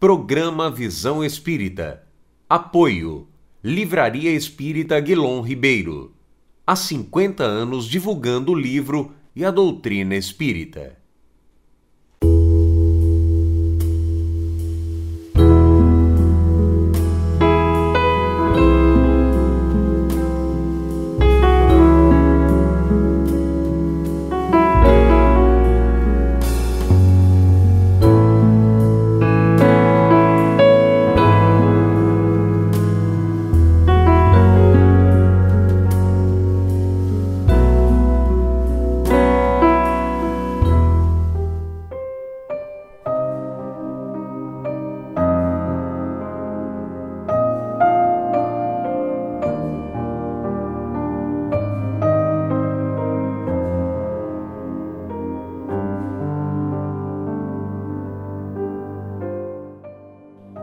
Programa Visão Espírita. Apoio: Livraria Espírita Guilom Ribeiro. Há 50 anos divulgando o livro e a doutrina espírita.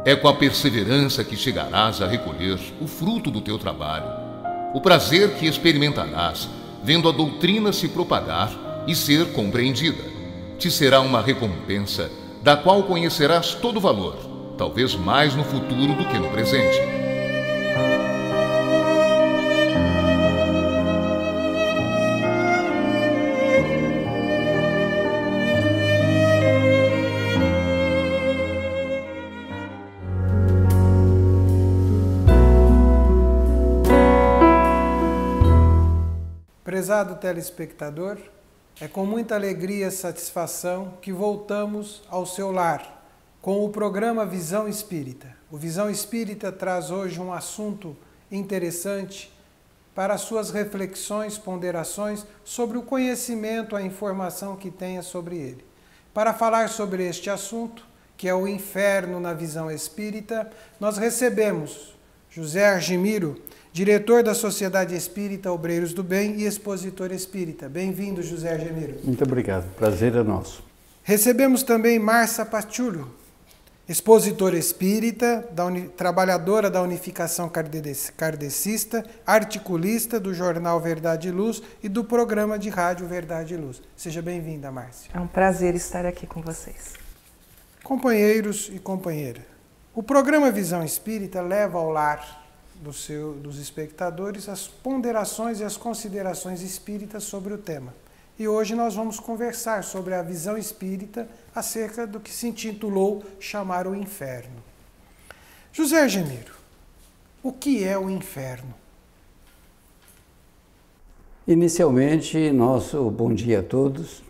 É com a perseverança que chegarás a recolher o fruto do teu trabalho, o prazer que experimentarás vendo a doutrina se propagar e ser compreendida. Te será uma recompensa da qual conhecerás todo o valor, talvez mais no futuro do que no presente. Prezado telespectador, é com muita alegria e satisfação que voltamos ao seu lar com o programa Visão Espírita. O Visão Espírita traz hoje um assunto interessante para suas reflexões, ponderações sobre o conhecimento, a informação que tenha sobre ele. Para falar sobre este assunto, que é o inferno na visão espírita, nós recebemos José Argemiro, diretor da Sociedade Espírita Obreiros do Bem e expositor espírita. Bem-vindo, José Argemiro. Muito obrigado, prazer é nosso. Recebemos também Márcia Pachulo, expositora espírita, trabalhadora da Unificação Cardecista, articulista do jornal Verdade e Luz e do programa de rádio Verdade e Luz. Seja bem-vinda, Márcia. É um prazer estar aqui com vocês. Companheiros e companheira, o programa Visão Espírita leva ao lar dos espectadores as ponderações e as considerações espíritas sobre o tema. E hoje nós vamos conversar sobre a visão espírita acerca do que se intitulou chamar o inferno. José Argemiro, o que é o inferno? Inicialmente, nosso bom dia a todos.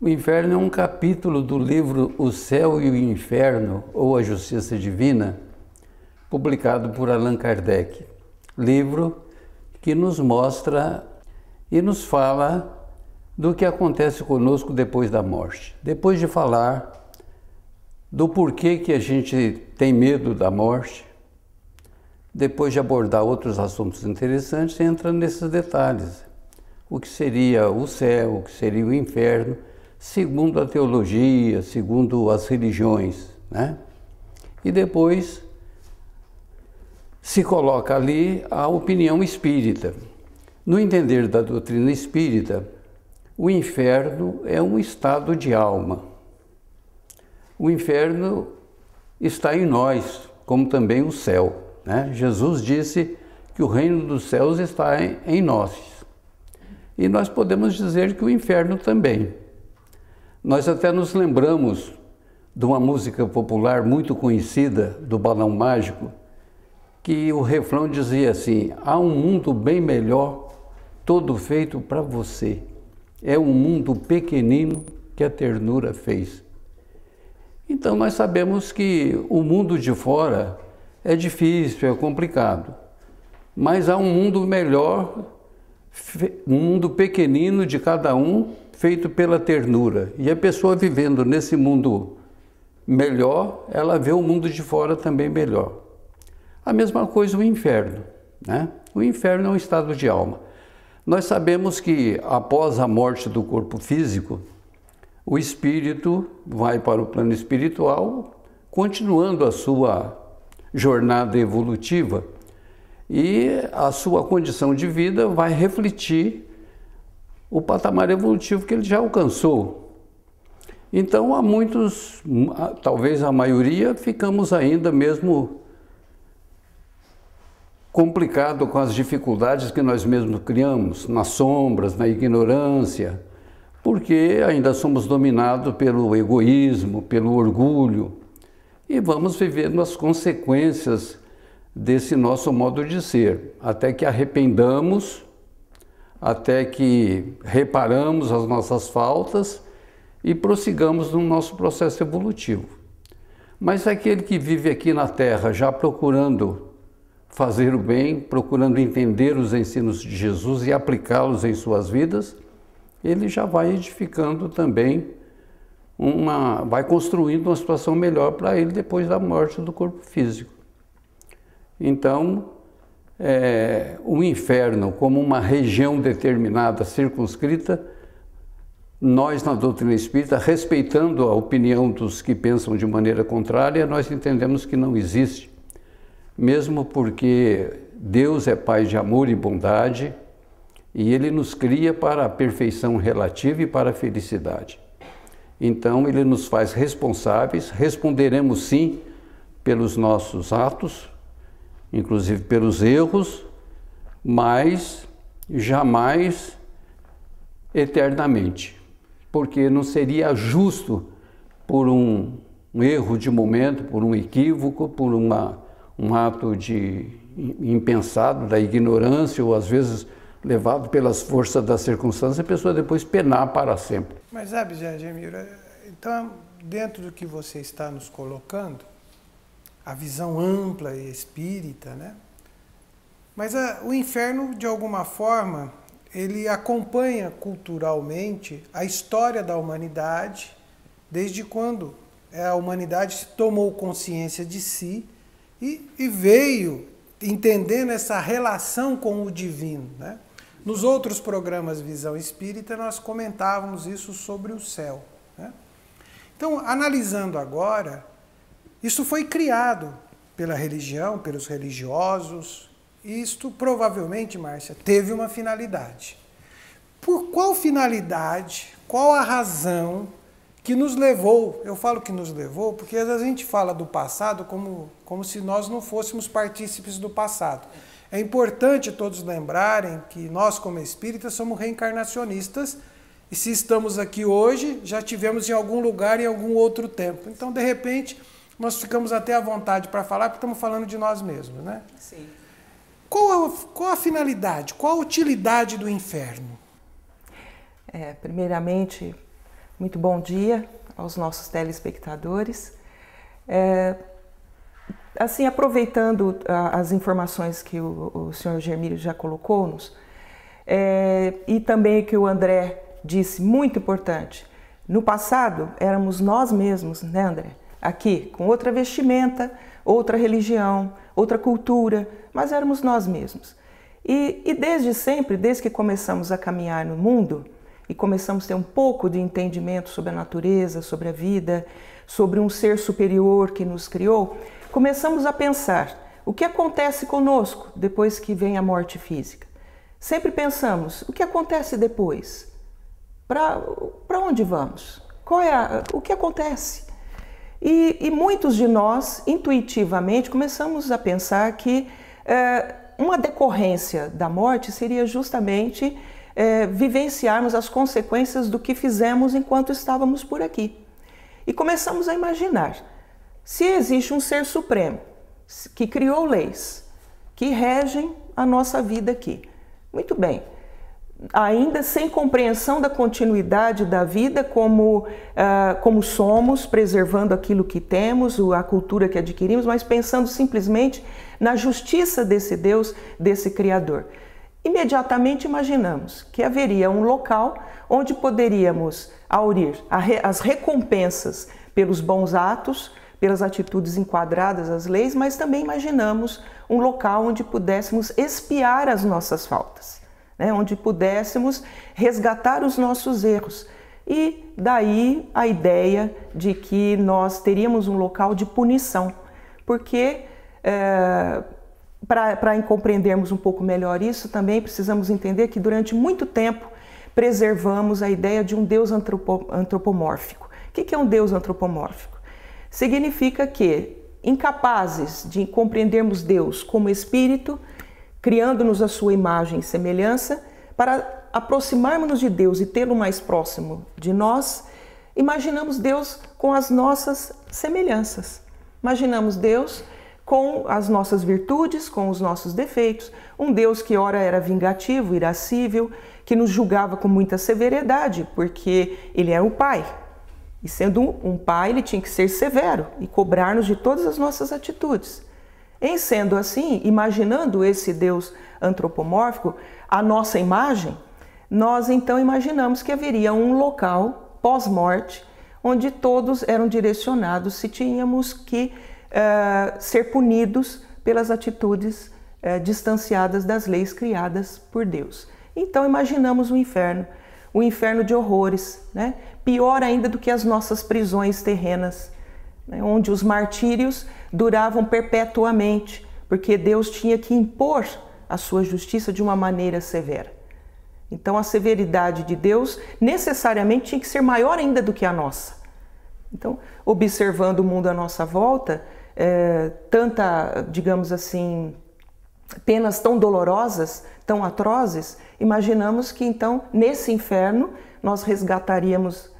O inferno é um capítulo do livro O Céu e o Inferno, ou a Justiça Divina, publicado por Allan Kardec, livro que nos mostra e nos fala do que acontece conosco depois da morte. Depois de falar do porquê que a gente tem medo da morte, depois de abordar outros assuntos interessantes, entra nesses detalhes. O que seria o céu, o que seria o inferno, segundo a teologia, segundo as religiões, né? E depois se coloca ali a opinião espírita. No entender da doutrina espírita, o inferno é um estado de alma. O inferno está em nós, como também o céu, né? Jesus disse que o reino dos céus está em nós. E nós podemos dizer que o inferno também. Nós até nos lembramos de uma música popular muito conhecida, do Balão Mágico, que o refrão dizia assim: há um mundo bem melhor, todo feito para você. É um mundo pequenino que a ternura fez. Então nós sabemos que o mundo de fora é difícil, é complicado, mas há um mundo melhor, um mundo pequenino de cada um, feito pela ternura. E a pessoa vivendo nesse mundo melhor, ela vê o mundo de fora também melhor. A mesma coisa o inferno, né? O inferno é um estado de alma. Nós sabemos que após a morte do corpo físico, o espírito vai para o plano espiritual, continuando a sua jornada evolutiva, e a sua condição de vida vai refletir o patamar evolutivo que ele já alcançou. Então, há muitos, talvez a maioria, ficamos ainda mesmo complicado com as dificuldades que nós mesmos criamos, nas sombras, na ignorância, porque ainda somos dominados pelo egoísmo, pelo orgulho, e vamos vivendo as consequências desse nosso modo de ser, até que arrependamos, até que reparamos as nossas faltas e prossigamos no nosso processo evolutivo. Mas aquele que vive aqui na Terra já procurando fazer o bem, procurando entender os ensinos de Jesus e aplicá-los em suas vidas, ele já vai edificando também, vai construindo uma situação melhor para ele depois da morte do corpo físico. Então, o inferno, como uma região determinada, circunscrita, nós na doutrina espírita, respeitando a opinião dos que pensam de maneira contrária, nós entendemos que não existe. Mesmo porque Deus é Pai de amor e bondade, e Ele nos cria para a perfeição relativa e para a felicidade. Então, Ele nos faz responsáveis, responderemos sim pelos nossos atos, inclusive pelos erros, mas jamais eternamente, porque não seria justo por um erro de momento, por um equívoco, por um ato impensado, da ignorância, ou às vezes levado pelas forças da circunstância, a pessoa depois penar para sempre. Mas sabe, José Argemiro, então, dentro do que você está nos colocando, a visão ampla e espírita, né? Mas o inferno, de alguma forma, ele acompanha culturalmente a história da humanidade, desde quando a humanidade tomou consciência de si e veio entendendo essa relação com o divino, né? Nos outros programas Visão Espírita, nós comentávamos isso sobre o céu, né? Então, analisando agora, isso foi criado pela religião, pelos religiosos, e isto provavelmente, Márcia, teve uma finalidade. Por qual finalidade, qual a razão que nos levou? Eu falo que nos levou porque às vezes a gente fala do passado como se nós não fôssemos partícipes do passado. É importante todos lembrarem que nós, como espíritas, somos reencarnacionistas, e se estamos aqui hoje, já tivemos em algum lugar, em algum outro tempo. Então, de repente, nós ficamos até à vontade para falar, porque estamos falando de nós mesmos, né? Sim. Qual a finalidade, qual a utilidade do inferno? Primeiramente, muito bom dia aos nossos telespectadores. Assim, aproveitando as informações que o senhor Argemiro já colocou-nos, e também o que o André disse, muito importante, no passado éramos nós mesmos, né, André? Aqui, com outra vestimenta, outra religião, outra cultura, mas éramos nós mesmos. E desde sempre, desde que começamos a caminhar no mundo, e começamos a ter um pouco de entendimento sobre a natureza, sobre a vida, sobre um ser superior que nos criou, começamos a pensar o que acontece conosco depois que vem a morte física. Sempre pensamos, o que acontece depois? Para onde vamos? O que acontece? E muitos de nós, intuitivamente, começamos a pensar que uma decorrência da morte seria justamente vivenciarmos as consequências do que fizemos enquanto estávamos por aqui. E começamos a imaginar, se existe um ser supremo que criou leis, que regem a nossa vida aqui. Muito bem. Ainda sem compreensão da continuidade da vida como somos, preservando aquilo que temos, a cultura que adquirimos, mas pensando simplesmente na justiça desse Deus, desse Criador. Imediatamente imaginamos que haveria um local onde poderíamos aurir as recompensas pelos bons atos, pelas atitudes enquadradas às leis, mas também imaginamos um local onde pudéssemos expiar as nossas faltas, né, onde pudéssemos resgatar os nossos erros. E daí a ideia de que nós teríamos um local de punição, porque para compreendermos um pouco melhor isso, também precisamos entender que durante muito tempo preservamos a ideia de um Deus antropomórfico, O que é um Deus antropomórfico? Significa que, incapazes de compreendermos Deus como Espírito, criando-nos a sua imagem e semelhança, para aproximarmos-nos de Deus e tê-lo mais próximo de nós, imaginamos Deus com as nossas semelhanças. Imaginamos Deus com as nossas virtudes, com os nossos defeitos. Um Deus que ora era vingativo, irascível, que nos julgava com muita severidade, porque ele era um pai. E sendo um pai, ele tinha que ser severo e cobrar-nos de todas as nossas atitudes. Em sendo assim, imaginando esse Deus antropomórfico, a nossa imagem, nós então imaginamos que haveria um local pós-morte, onde todos eram direcionados se tínhamos que ser punidos pelas atitudes distanciadas das leis criadas por Deus. Então imaginamos o inferno de horrores, né? Pior ainda do que as nossas prisões terrenas, né? Onde os martírios duravam perpetuamente, porque Deus tinha que impor a sua justiça de uma maneira severa. Então a severidade de Deus necessariamente tinha que ser maior ainda do que a nossa. Então, observando o mundo à nossa volta, tanta, digamos assim, penas tão dolorosas, tão atrozes, imaginamos que então, nesse inferno, nós resgataríamos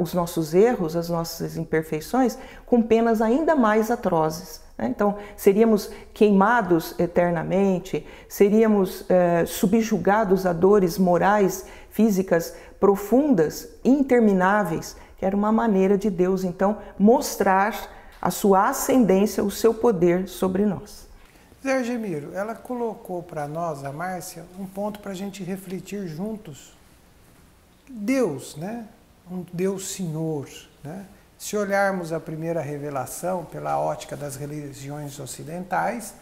os nossos erros, as nossas imperfeições, com penas ainda mais atrozes. Então, seríamos queimados eternamente, seríamos subjugados a dores morais, físicas profundas, intermináveis, que era uma maneira de Deus, então, mostrar a sua ascendência, o seu poder sobre nós. José Argemiro, ela colocou para nós, a Márcia, um ponto para a gente refletir juntos. Deus, né? Um Deus Senhor, né? Se olharmos a primeira revelação pela ótica das religiões ocidentais,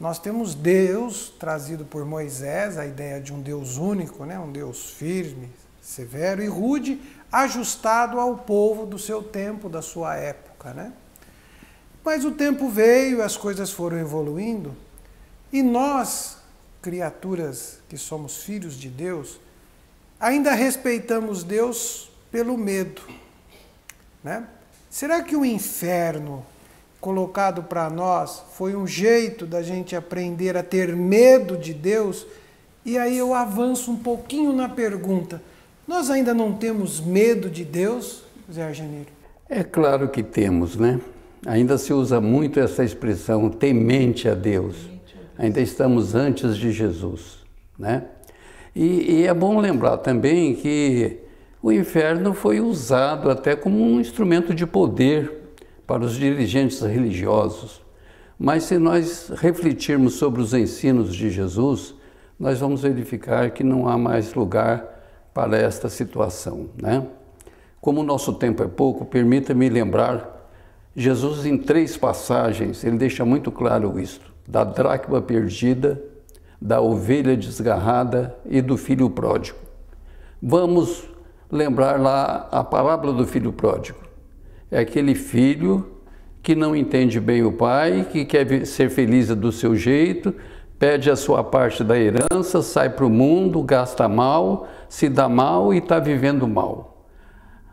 nós temos Deus, trazido por Moisés, a ideia de um Deus único, né? Um Deus firme, severo e rude, ajustado ao povo do seu tempo, da sua época, né? Mas o tempo veio, as coisas foram evoluindo, e nós, criaturas que somos filhos de Deus, ainda respeitamos Deus pelo medo, né? Será que o inferno colocado para nós foi um jeito da gente aprender a ter medo de Deus? E aí eu avanço um pouquinho na pergunta. Nós ainda não temos medo de Deus, José Argemiro? É claro que temos, né? Ainda se usa muito essa expressão, temente a Deus. Ainda estamos antes de Jesus, né? E é bom lembrar também que o inferno foi usado até como um instrumento de poder para os dirigentes religiosos. Mas se nós refletirmos sobre os ensinos de Jesus, nós vamos verificar que não há mais lugar para esta situação, né? Como o nosso tempo é pouco, permita-me lembrar, Jesus em 3 passagens, ele deixa muito claro isto, da dracma perdida, da ovelha desgarrada e do filho pródigo. Vamos lembrar lá a parábola do filho pródigo. É aquele filho que não entende bem o pai, que quer ser feliz do seu jeito, pede a sua parte da herança, sai para o mundo, gasta mal, se dá mal e está vivendo mal.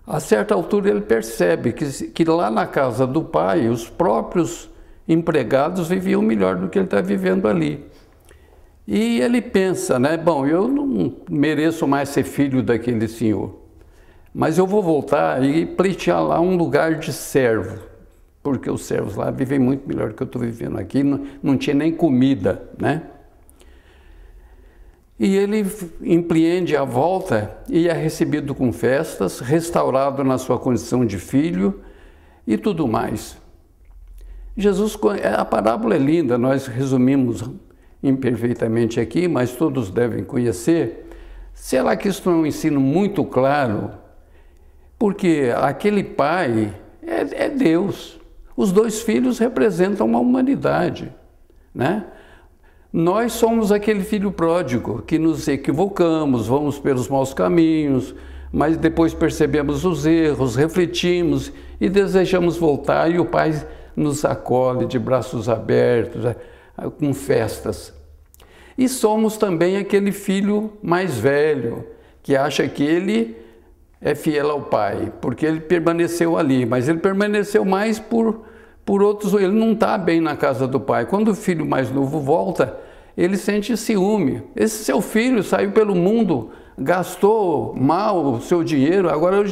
A certa altura ele percebe que lá na casa do pai, os próprios empregados viviam melhor do que ele está vivendo ali. E ele pensa, né? Bom, eu não mereço mais ser filho daquele senhor, mas eu vou voltar e pleitear lá um lugar de servo, porque os servos lá vivem muito melhor do que eu estou vivendo aqui, não tinha nem comida, né? E ele empreende a volta e é recebido com festas, restaurado na sua condição de filho e tudo mais. Jesus, a parábola é linda, nós resumimos imperfeitamente aqui, mas todos devem conhecer. Será que isso não é um ensino muito claro? Porque aquele pai é Deus. Os 2 filhos representam uma humanidade, né? Nós somos aquele filho pródigo que nos equivocamos, vamos pelos maus caminhos, mas depois percebemos os erros, refletimos e desejamos voltar, e o pai nos acolhe de braços abertos, com festas. E somos também aquele filho mais velho, que acha que ele é fiel ao Pai, porque ele permaneceu ali, mas ele permaneceu mais por outros, ele não está bem na casa do Pai. Quando o filho mais novo volta, ele sente ciúme. Esse seu filho saiu pelo mundo, gastou mal o seu dinheiro, agora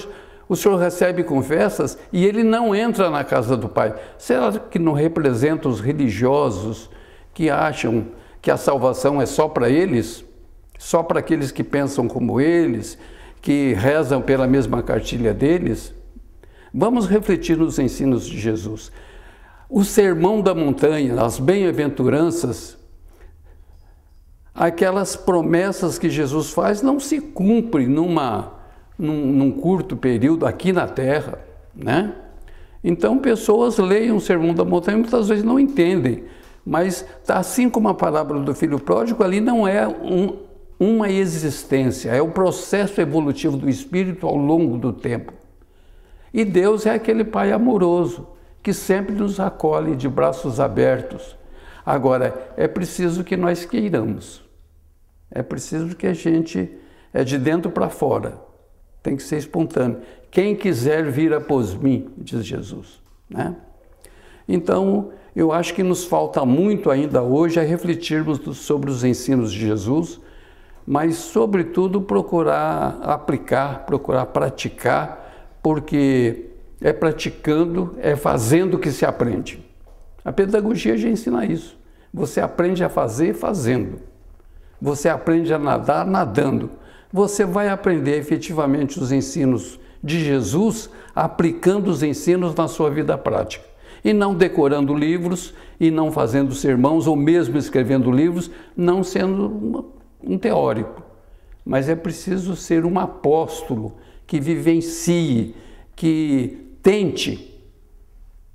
o senhor recebe com festas e ele não entra na casa do Pai. Será que não representa os religiosos que acham que a salvação é só para eles? Só para aqueles que pensam como eles, que rezam pela mesma cartilha deles? Vamos refletir nos ensinos de Jesus. O Sermão da Montanha, as bem-aventuranças, aquelas promessas que Jesus faz não se cumprem num curto período aqui na Terra, né? Então, pessoas leem o Sermão da Montanha e muitas vezes não entendem, mas assim como a parábola do filho pródigo, ali não é uma existência, é o processo evolutivo do espírito ao longo do tempo. E Deus é aquele Pai amoroso que sempre nos acolhe de braços abertos. Agora, é preciso que nós queiramos, é preciso que a gente, é de dentro para fora, tem que ser espontâneo. Quem quiser vir após mim, diz Jesus, né? Então, eu acho que nos falta muito ainda hoje a refletirmos sobre os ensinos de Jesus, mas, sobretudo, procurar aplicar, procurar praticar, porque é praticando, é fazendo que se aprende. A pedagogia já ensina isso. Você aprende a fazer fazendo. Você aprende a nadar nadando. Você vai aprender efetivamente os ensinos de Jesus aplicando os ensinos na sua vida prática. E não decorando livros, e não fazendo sermões, ou mesmo escrevendo livros, não sendo um teórico. Mas é preciso ser um apóstolo que vivencie, que tente.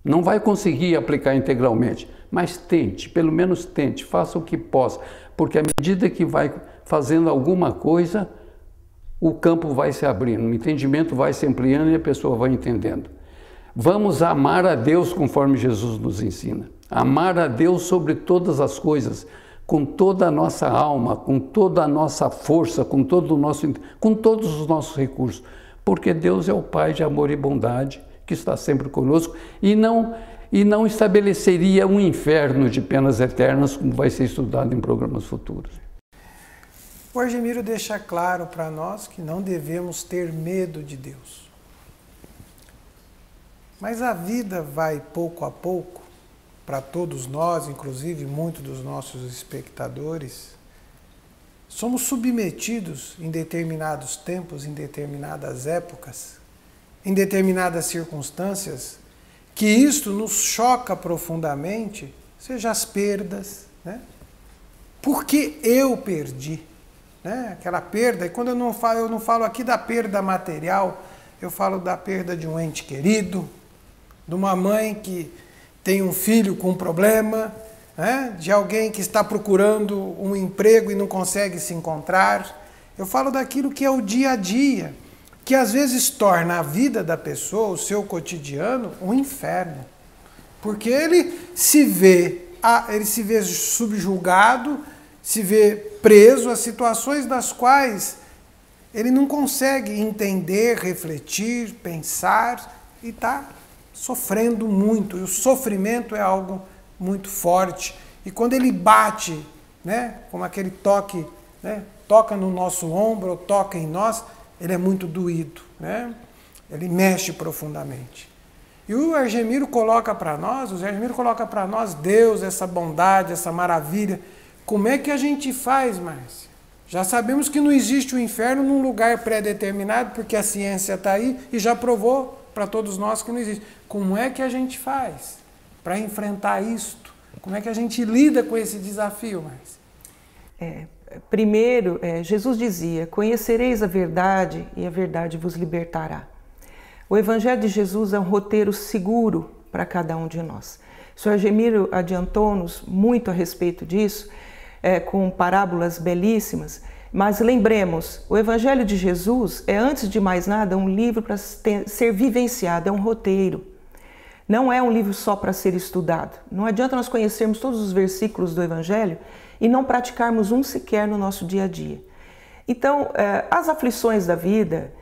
Não vai conseguir aplicar integralmente, mas tente, pelo menos tente, faça o que possa, porque à medida que vai fazendo alguma coisa, o campo vai se abrindo, o entendimento vai se ampliando e a pessoa vai entendendo. Vamos amar a Deus conforme Jesus nos ensina. Amar a Deus sobre todas as coisas, com toda a nossa alma, com toda a nossa força, com todos os nossos recursos, porque Deus é o Pai de amor e bondade, que está sempre conosco, e não estabeleceria um inferno de penas eternas, como vai ser estudado em programas futuros. O Argemiro deixa claro para nós que não devemos ter medo de Deus. Mas a vida vai pouco a pouco, para todos nós, inclusive muitos dos nossos espectadores, somos submetidos em determinados tempos, em determinadas épocas, em determinadas circunstâncias, que isto nos choca profundamente, seja as perdas, né? Porque eu perdi, né? Aquela perda, e quando eu não falo aqui da perda material, eu falo da perda de um ente querido, de uma mãe que tem um filho com um problema, né? De alguém que está procurando um emprego e não consegue se encontrar. Eu falo daquilo que é o dia a dia, que às vezes torna a vida da pessoa, o seu cotidiano, um inferno. Porque ele se vê subjugado, se vê preso a situações das quais ele não consegue entender, refletir, pensar, e está sofrendo muito. E o sofrimento é algo muito forte. E quando ele bate, né, como aquele toque, né, toca no nosso ombro, ou toca em nós, ele é muito doído, né? Ele mexe profundamente. E o Argemiro coloca para nós, Deus, essa bondade, essa maravilha. Como é que a gente faz, Márcia? Já sabemos que não existe o inferno num lugar pré-determinado, porque a ciência está aí e já provou para todos nós que não existe. Como é que a gente faz para enfrentar isto? Como é que a gente lida com esse desafio, Márcia? Primeiro, Jesus dizia, conhecereis a verdade e a verdade vos libertará. O Evangelho de Jesus é um roteiro seguro para cada um de nós. O Sr. Argemiro adiantou-nos muito a respeito disso, com parábolas belíssimas, mas lembremos, o Evangelho de Jesus é, antes de mais nada, um livro para ser vivenciado, é um roteiro. Não é um livro só para ser estudado. Não adianta nós conhecermos todos os versículos do Evangelho e não praticarmos um sequer no nosso dia a dia. Então, as aflições da vida,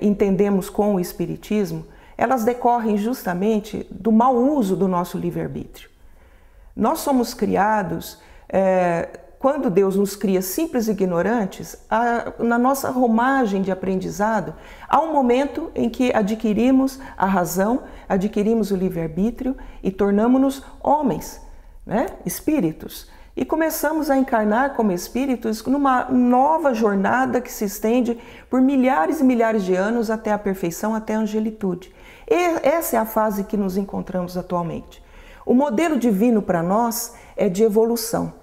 entendemos com o Espiritismo, elas decorrem justamente do mau uso do nosso livre-arbítrio. Nós somos criados, quando Deus nos cria simples ignorantes, na nossa romagem de aprendizado, há um momento em que adquirimos a razão, adquirimos o livre-arbítrio e tornamos-nos homens, né? Espíritos. E começamos a encarnar como espíritos numa nova jornada que se estende por milhares e milhares de anos até a perfeição, até a angelitude. E essa é a fase que nos encontramos atualmente. O modelo divino para nós é de evolução,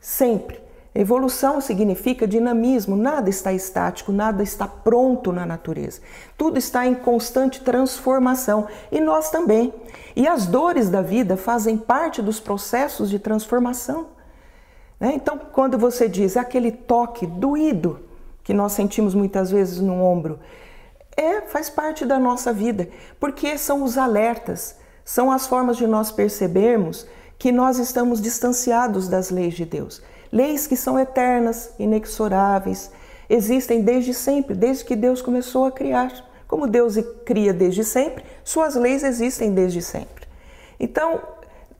sempre. Evolução significa dinamismo, nada está estático, nada está pronto na natureza. Tudo está em constante transformação e nós também. E as dores da vida fazem parte dos processos de transformação. Então, quando você diz aquele toque doído que nós sentimos muitas vezes no ombro, faz parte da nossa vida, porque são os alertas, são as formas de nós percebermos que nós estamos distanciados das leis de Deus. Leis que são eternas, inexoráveis, existem desde sempre, desde que Deus começou a criar. Como Deus cria desde sempre, suas leis existem desde sempre. Então,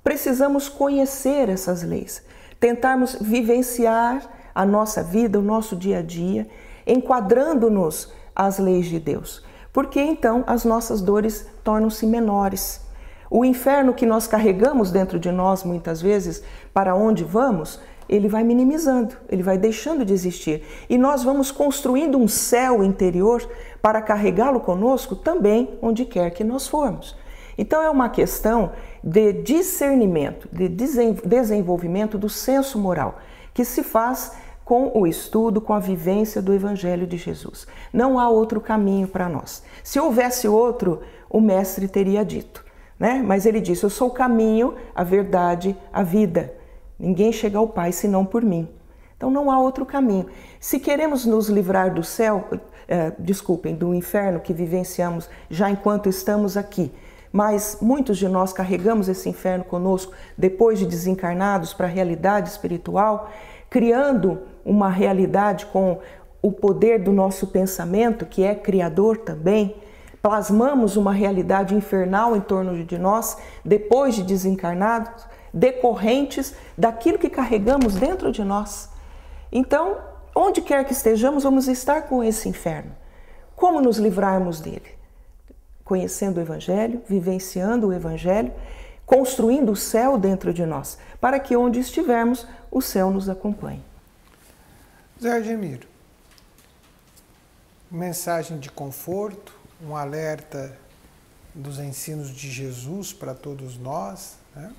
precisamos conhecer essas leis. Tentarmos vivenciar a nossa vida, o nosso dia a dia, enquadrando-nos às leis de Deus. Porque então as nossas dores tornam-se menores. O inferno que nós carregamos dentro de nós, muitas vezes, para onde vamos, ele vai minimizando, ele vai deixando de existir. E nós vamos construindo um céu interior para carregá-lo conosco também, onde quer que nós formos. Então é uma questão de discernimento, de desenvolvimento do senso moral, que se faz com o estudo, com a vivência do Evangelho de Jesus. Não há outro caminho para nós. Se houvesse outro, o Mestre teria dito, né? Mas ele disse, eu sou o caminho, a verdade, a vida. Ninguém chega ao Pai senão por mim. Então não há outro caminho. Se queremos nos livrar do céu, do inferno que vivenciamos já enquanto estamos aqui, mas muitos de nós carregamos esse inferno conosco depois de desencarnados para a realidade espiritual, criando uma realidade com o poder do nosso pensamento, que é criador também. Plasmamos uma realidade infernal em torno de nós, depois de desencarnados, decorrentes daquilo que carregamos dentro de nós. Então, onde quer que estejamos, vamos estar com esse inferno. Como nos livrarmos dele? Conhecendo o Evangelho, vivenciando o Evangelho, construindo o céu dentro de nós, para que onde estivermos, o céu nos acompanhe. José Argemiro, mensagem de conforto, um alerta dos ensinos de Jesus para todos nós, né?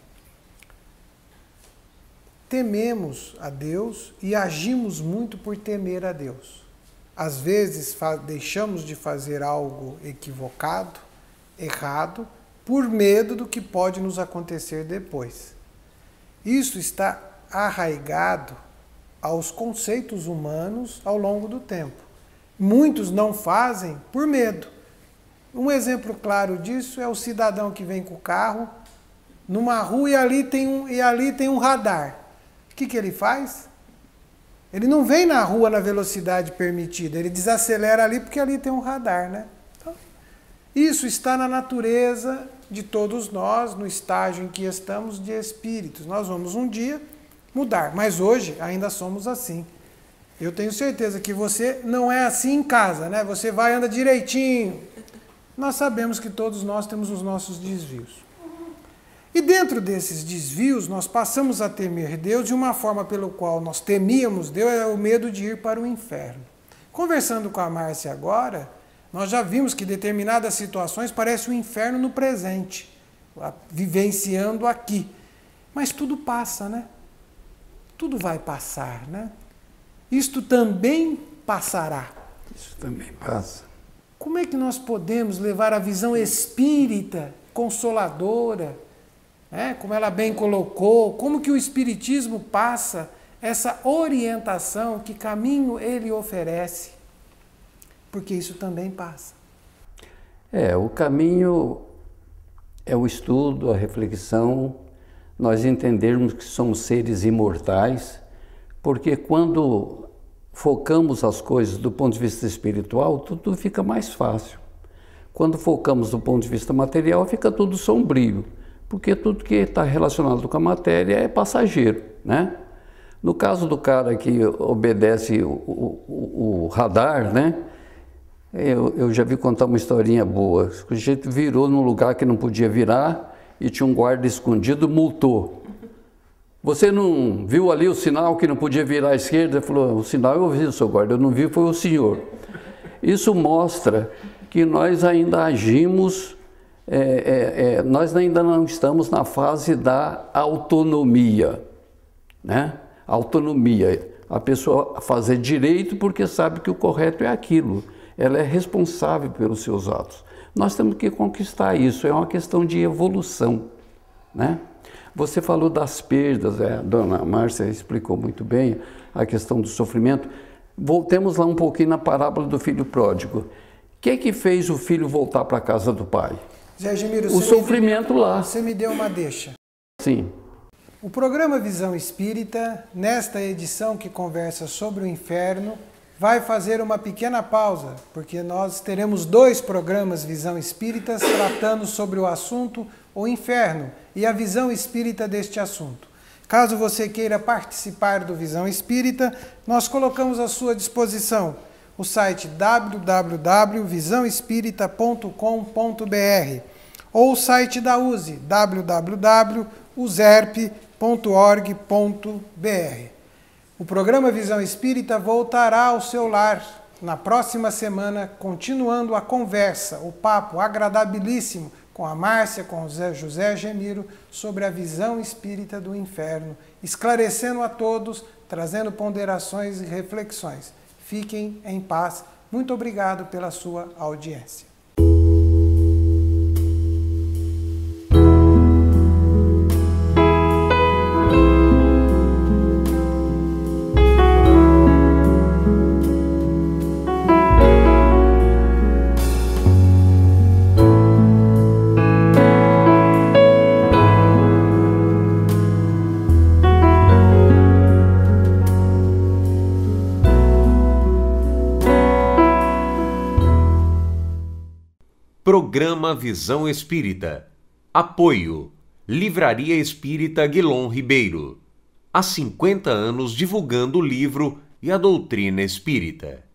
Tememos a Deus e agimos muito por temer a Deus. Às vezes deixamos de fazer algo equivocado, errado, por medo do que pode nos acontecer depois. Isso está arraigado aos conceitos humanos ao longo do tempo. Muitos não fazem por medo. Um exemplo claro disso é o cidadão que vem com o carro numa rua e ali tem um radar. O que ele faz? Ele não vem na rua na velocidade permitida, ele desacelera ali porque ali tem um radar, né? Então, isso está na natureza de todos nós, no estágio em que estamos de espíritos. Nós vamos um dia mudar, mas hoje ainda somos assim. Eu tenho certeza que você não é assim em casa, né? Você vai e anda direitinho. Nós sabemos que todos nós temos os nossos desvios. E dentro desses desvios, nós passamos a temer Deus de uma forma pela qual nós temíamos Deus, é o medo de ir para o inferno. Conversando com a Márcia agora, nós já vimos que determinadas situações parecem um inferno no presente, vivenciando aqui. Mas tudo passa, né? Tudo vai passar, né? Isto também passará. Isso também passa. Como é que nós podemos levar a visão espírita, consoladora, como ela bem colocou, como que o Espiritismo passa essa orientação, que caminho ele oferece? Porque isso também passa. O caminho é o estudo, a reflexão, nós entendermos que somos seres imortais, porque quando focamos as coisas do ponto de vista espiritual, tudo fica mais fácil. Quando focamos do ponto de vista material, fica tudo sombrio, porque tudo que está relacionado com a matéria é passageiro, né? No caso do cara que obedece o radar, né? Eu já vi contar uma historinha boa. O sujeito virou num lugar que não podia virar e tinha um guarda escondido, multou. Você não viu ali o sinal que não podia virar à esquerda? Ele falou, o sinal eu vi, seu guarda, eu não vi, foi o senhor. Isso mostra que nós ainda agimos, nós ainda não estamos na fase da autonomia, né? Autonomia, a pessoa fazer direito porque sabe que o correto é aquilo. Ela é responsável pelos seus atos. Nós temos que conquistar isso, é uma questão de evolução, né? Você falou das perdas, a dona Márcia explicou muito bem a questão do sofrimento. Voltemos lá um pouquinho na parábola do filho pródigo. O que é que fez o filho voltar para a casa do pai? Zé Argemiro, o sofrimento lá. Você me deu uma deixa. Sim. O programa Visão Espírita, nesta edição que conversa sobre o inferno, vai fazer uma pequena pausa, porque nós teremos 2 programas Visão Espíritas tratando sobre o assunto o inferno e a visão espírita deste assunto. Caso você queira participar do Visão Espírita, nós colocamos à sua disposição o site www.visãoespirita.com.br ou o site da USE, www.userp.org.br. O programa Visão Espírita voltará ao seu lar na próxima semana, continuando a conversa, o papo agradabilíssimo com a Márcia, com o José Argemiro, sobre a visão espírita do inferno, esclarecendo a todos, trazendo ponderações e reflexões. Fiquem em paz. Muito obrigado pela sua audiência. Programa Visão Espírita. Apoio. Livraria Espírita Guilom Ribeiro. Há 50 anos divulgando o livro e a doutrina espírita.